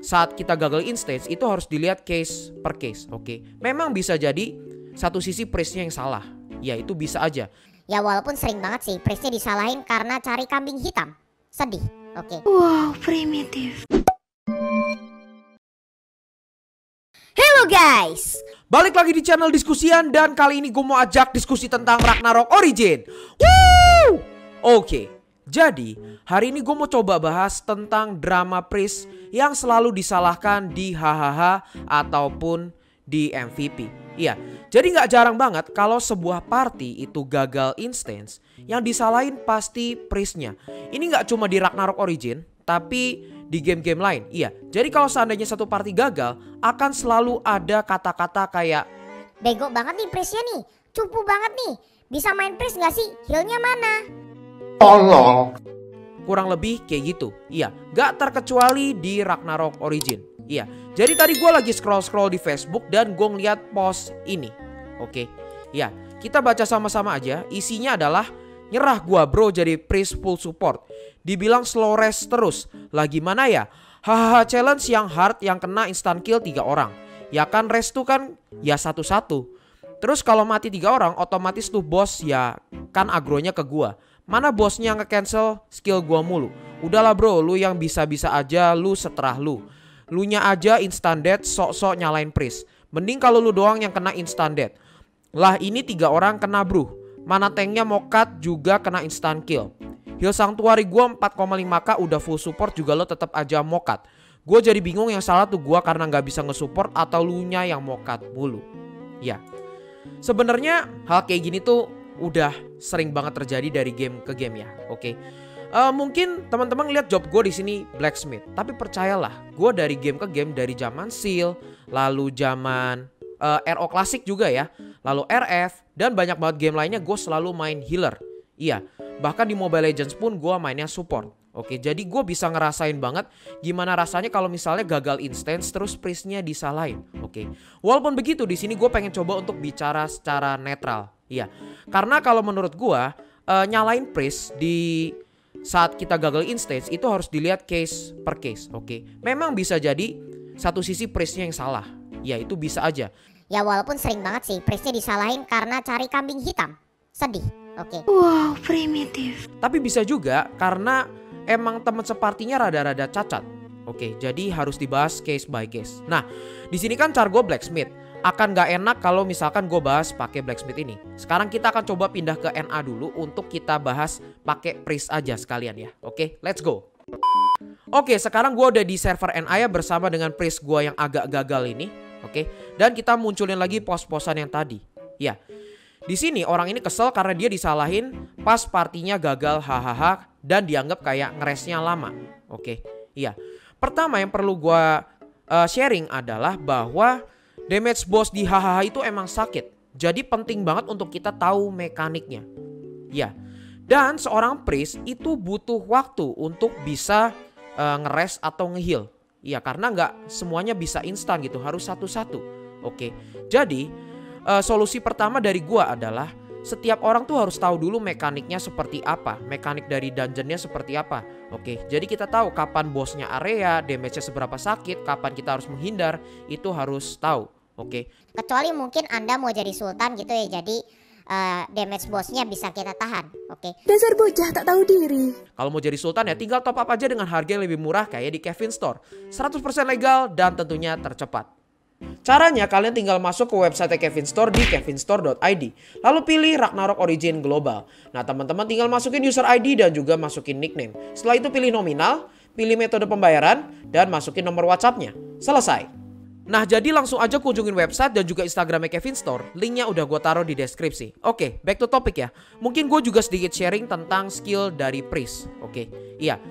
saat kita gagal in-stage itu harus dilihat case per case. Oke, memang bisa jadi satu sisi price-nya yang salah, ya itu bisa aja. Ya walaupun sering banget sih price-nya disalahin karena cari kambing hitam. Sedih, oke. Wow, primitif. Hello guys, balik lagi di channel Diskusian dan kali ini gue mau ajak diskusi tentang Ragnarok Origin. Woo! Oke, jadi hari ini gue mau coba bahas tentang drama price yang selalu disalahkan di HHH ataupun di MVP. Iya, jadi nggak jarang banget kalau sebuah party itu gagal instance, yang disalahin pasti priestnya. Ini nggak cuma di Ragnarok Origin, tapi di game-game lain. Iya, jadi kalau seandainya satu party gagal, akan selalu ada kata-kata kayak bego banget nih priestnya nih, cupu banget nih, bisa main priest nggak sih, healnya mana? Tolong. Kurang lebih kayak gitu. Iya, nggak terkecuali di Ragnarok Origin. Iya, jadi tadi gue lagi scroll-scroll di Facebook dan gue ngeliat post ini. Oke, ya kita baca sama-sama aja. Isinya adalah nyerah gua bro jadi priest full support. Dibilang slow rest terus. Lah gimana ya? Hahaha challenge yang hard yang kena instant kill 3 orang. Ya kan rest tuh kan ya satu-satu. Terus kalau mati 3 orang otomatis tuh bos ya kan agronya ke gua. Mana bosnya nge-cancel skill gua mulu. Udahlah bro, lu yang bisa-bisa aja lu seterah lu. Lunya aja instant death sok-sok nyalain priest. Mending kalau lu doang yang kena instant death. Lah ini 3 orang kena bro. Mana tanknya mau cut juga kena instant kill. Heal Sanctuary gua 4,5k udah full support juga lo tetap aja mau cut. Gue jadi bingung yang salah tuh gua karena nggak bisa nge-support atau lunya yang mau cut mulu. Ya. Sebenarnya hal kayak gini tuh udah sering banget terjadi dari game ke game ya. Oke. Mungkin teman-teman lihat job gue di sini blacksmith, tapi percayalah, gue dari game ke game dari zaman seal, lalu zaman RO klasik juga ya, lalu RF dan banyak banget game lainnya gue selalu main healer. Iya, bahkan di Mobile Legends pun gue mainnya support. Oke, jadi gue bisa ngerasain banget gimana rasanya kalau misalnya gagal instance terus priestnya disalahin. Oke, walaupun begitu di sini gue pengen coba untuk bicara secara netral. Iya, karena kalau menurut gue nyalain priest di saat kita gagal in-stage itu harus dilihat case per case. Oke, memang bisa jadi satu sisi priestnya yang salah. Ya itu bisa aja. Ya walaupun sering banget sih priestnya disalahin karena cari kambing hitam. Sedih, oke. Wow, primitif. Tapi bisa juga karena emang teman separtinya rada-rada cacat. Oke, jadi harus dibahas case by case. Nah, di sini kan cargo blacksmith. Akan gak enak kalau misalkan gue bahas pakai blacksmith ini. Sekarang kita akan coba pindah ke NA dulu untuk kita bahas pakai priest aja sekalian ya. Oke, let's go. Oke, sekarang gue udah di server NA ya bersama dengan priest gue yang agak gagal ini. Oke, dan kita munculin lagi pos-posan yang tadi. Ya, di sini orang ini kesel karena dia disalahin pas partinya gagal hahaha dan dianggap kayak ngeresnya lama. Oke, iya. Pertama yang perlu gue sharing adalah bahwa damage boss di HHH itu emang sakit. Jadi penting banget untuk kita tahu mekaniknya. Ya. Dan seorang priest itu butuh waktu untuk bisa ngeres atau ngeheal. Ya karena nggak semuanya bisa instan gitu. Harus satu-satu. Oke. Jadi solusi pertama dari gua adalah setiap orang tuh harus tahu dulu mekaniknya seperti apa. Mekanik dari dungeonnya seperti apa. Oke. Jadi kita tahu kapan bossnya area, damage-nya seberapa sakit, kapan kita harus menghindar. Itu harus tahu. Oke. Kecuali mungkin Anda mau jadi sultan gitu ya. Jadi damage bossnya bisa kita tahan. Oke. Dasar bocah tak tahu diri. Kalau mau jadi sultan ya tinggal top up aja dengan harga yang lebih murah kayak di Kevin Store. 100% legal dan tentunya tercepat. Caranya kalian tinggal masuk ke website Kevin Store di kevinstore.id. Lalu pilih Ragnarok Origin Global. Nah teman-teman tinggal masukin user ID dan juga masukin nickname. Setelah itu pilih nominal, pilih metode pembayaran, dan masukin nomor WhatsApp-nya. Selesai. Nah jadi langsung aja kunjungin website dan juga Instagramnya Kevin Store. Linknya udah gue taruh di deskripsi. Oke, back to topic ya. Mungkin gue juga sedikit sharing tentang skill dari priest. Oke, iya.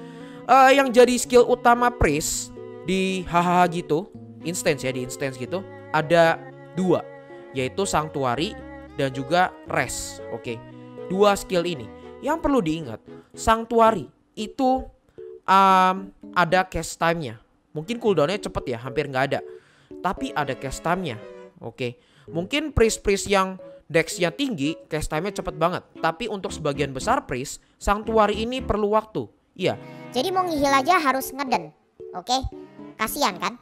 Yang jadi skill utama priest di HHH gitu. Instance ya, di instance gitu ada 2, yaitu Sanctuary dan juga Rest. Oke, 2 skill ini yang perlu diingat. Sanctuary itu ada cast time-nya, mungkin cooldown-nya cepet ya, hampir nggak ada, tapi ada cast time-nya. Oke, mungkin priest-priest yang dex-nya tinggi cast time-nya cepet banget, tapi untuk sebagian besar priest Sanctuary ini perlu waktu. Iya, jadi mau ngihil aja harus ngeden. Oke, Kasian kan?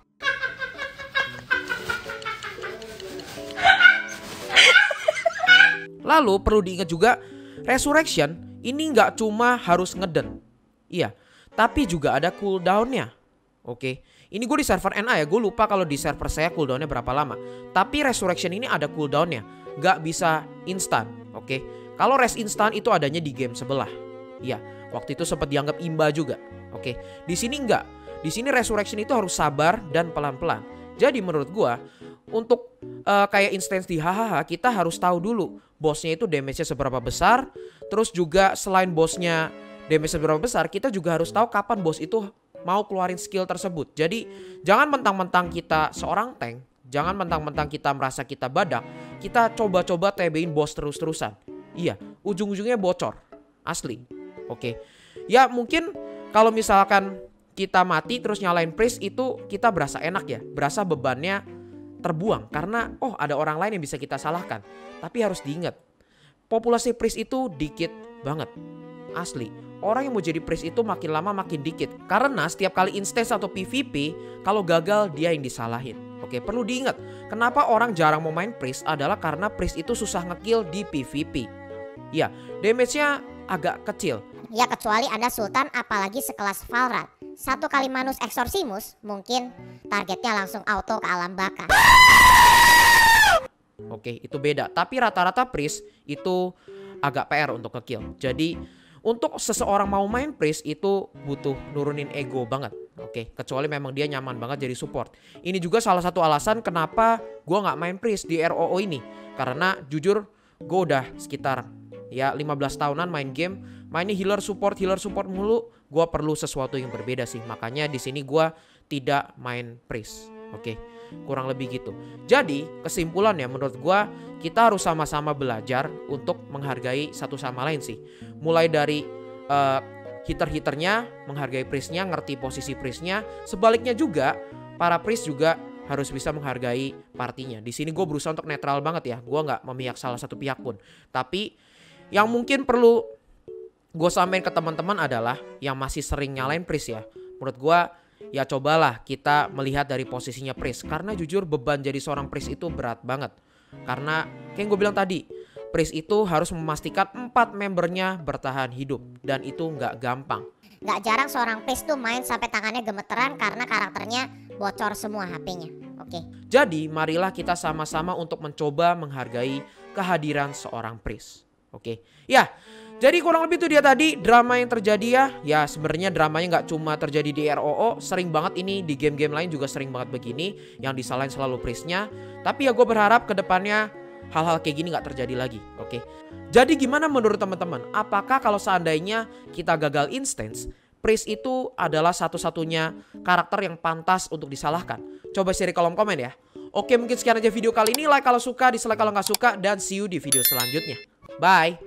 Lalu perlu diingat juga, resurrection ini nggak cuma harus ngeden, iya, tapi juga ada cooldownnya. Oke, ini gue di server NA ya, gue lupa kalau di server saya cooldownnya berapa lama. Tapi resurrection ini ada cooldownnya, nggak bisa instan. Oke, kalau res instan itu adanya di game sebelah. Iya, waktu itu sempat dianggap imba juga. Oke, di sini nggak, di sini resurrection itu harus sabar dan pelan-pelan. Jadi menurut gue, untuk kayak instance di HHH, kita harus tahu dulu bosnya itu damage-nya seberapa besar. Terus juga selain bosnya damage-nya seberapa besar, kita juga harus tahu kapan bos itu mau keluarin skill tersebut. Jadi jangan mentang-mentang kita seorang tank, jangan mentang-mentang kita merasa kita badak, kita coba-coba TB-in bos terus-terusan. Iya, ujung-ujungnya bocor, asli. Oke, ya mungkin kalau misalkan kita mati terus nyalain priest itu kita berasa enak ya, berasa bebannya terbuang karena oh ada orang lain yang bisa kita salahkan. Tapi harus diingat, populasi priest itu dikit banget, asli. Orang yang mau jadi priest itu makin lama makin dikit, karena setiap kali instance atau PvP kalau gagal dia yang disalahin. Oke, perlu diingat, kenapa orang jarang mau main priest adalah karena priest itu susah ngekill di PvP. Ya, damage-nya agak kecil. Ya kecuali Anda Sultan, apalagi sekelas Valrat. Satu kali manus eksorsimus mungkin targetnya langsung auto ke alam baka. Oke, itu beda. Tapi rata-rata priest itu agak PR untuk ngekill. Jadi untuk seseorang mau main priest itu butuh nurunin ego banget. Oke, kecuali memang dia nyaman banget jadi support. Ini juga salah satu alasan kenapa gue gak main priest di ROO ini. Karena jujur gue udah sekitar ya 15 tahunan main game, mainnya healer support mulu. Gue perlu sesuatu yang berbeda sih, makanya di sini gue tidak main priest. Oke, kurang lebih gitu. Jadi kesimpulannya menurut gue, kita harus sama-sama belajar untuk menghargai satu sama lain sih. Mulai dari hitter-hitternya, menghargai priestnya, ngerti posisi priestnya. Sebaliknya juga, para priest juga harus bisa menghargai partinya. Di sini gue berusaha untuk netral banget ya, gue nggak memihak salah satu pihak pun. Tapi yang mungkin perlu gue sampein ke teman-teman adalah yang masih sering nyalain priest ya, menurut gue ya cobalah kita melihat dari posisinya priest. Karena jujur beban jadi seorang priest itu berat banget. Karena kayak gue bilang tadi, priest itu harus memastikan 4 membernya bertahan hidup, dan itu nggak gampang. Nggak jarang seorang priest tuh main sampai tangannya gemeteran karena karakternya bocor semua HP-nya. Oke. Jadi marilah kita sama-sama untuk mencoba menghargai kehadiran seorang priest. Oke, ya. Jadi kurang lebih itu dia tadi drama yang terjadi ya. Ya sebenarnya dramanya nggak cuma terjadi di ROO, sering banget ini di game-game lain juga sering banget begini, yang disalahin selalu priestnya. Tapi ya gue berharap kedepannya hal-hal kayak gini nggak terjadi lagi. Oke. Jadi gimana menurut teman-teman? Apakah kalau seandainya kita gagal instance, priest itu adalah satu-satunya karakter yang pantas untuk disalahkan? Coba share di kolom komen ya. Oke, mungkin sekian aja video kali ini. Like kalau suka, dislike kalau nggak suka, dan see you di video selanjutnya. Bye.